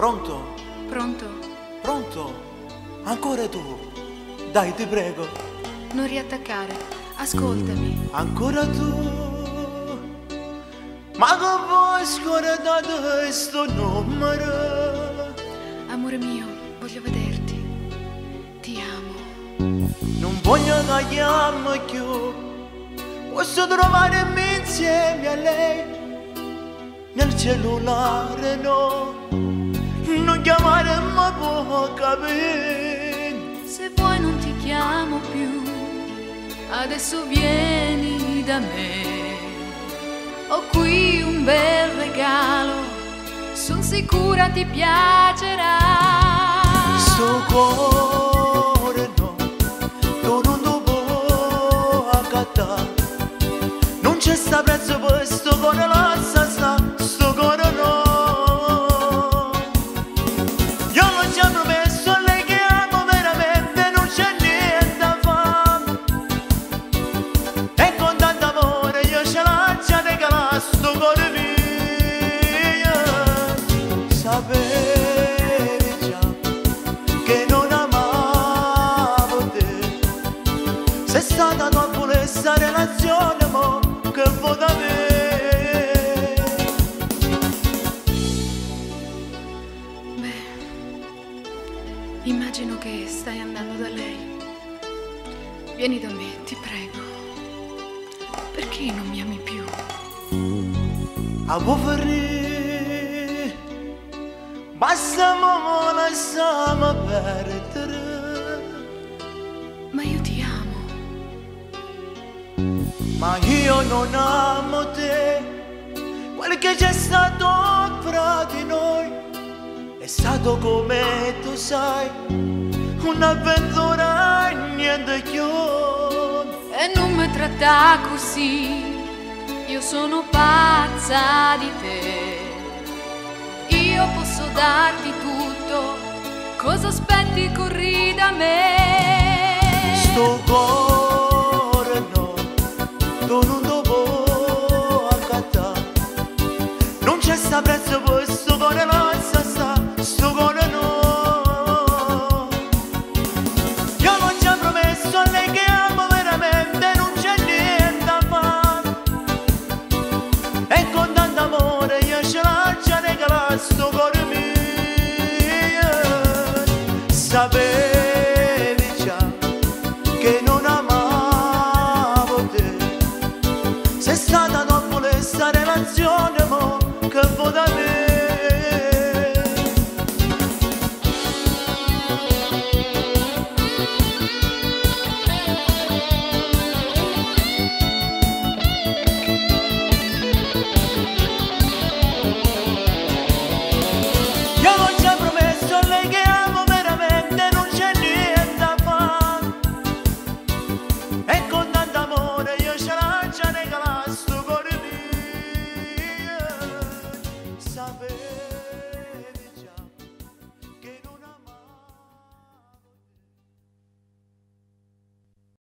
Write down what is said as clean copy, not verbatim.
Pronto? Pronto? Pronto? Ancora tu? Dai, ti prego. Non riattaccare, ascoltami. Ancora tu? Ma non vuoi scordare questo numero? Amore mio, voglio vederti. Ti amo. Non voglio tagliarmi più. Posso trovarmi insieme a lei. Nel cellulare no. Non chiamarmi può capire. Se vuoi non ti chiamo più. Adesso vieni da me. Ho qui un bel regalo, son sicura ti piacerà. Sto cuore no, tu non lo puoi accattare. Non c'è sta prezzo per sto cuore, lo sa, sto cuore no. Io l'ho già promesso a lei che amo veramente, non c'è niente da fare. E con tanto amore io ce l'ho già regalata. Sto cuore mio, sapevi già che non amavo te. Sei stata troppo questa relazione, mo che vuoi da me? Beh, immagino che stai andando da lei. Vieni da me, ti prego. Perché non mi ami più? Amo vorrei, ma stiamo lasciamo perdere. Ma io ti amo. Ma io non amo te. Quel che c'è stato fra di noi è stato, come tu sai, un'avventura e niente più. E non mi tratta così. Io sono pazza di te. Io posso darti tutto. Cosa aspetti? Corri da me. Sto cuore no, tu non lo puoi accattare. Non c'è sta prezzo per sto cuore, no, sto cuore no. Io l'ho già promesso a lei che amo veramente, non c'è niente da fare. E con tanto amore io ce l'ho già regalata, sto cuore mio. Sapevi già che non amavo te. Sei stata troppo questa relazione, mo che vuoi da me?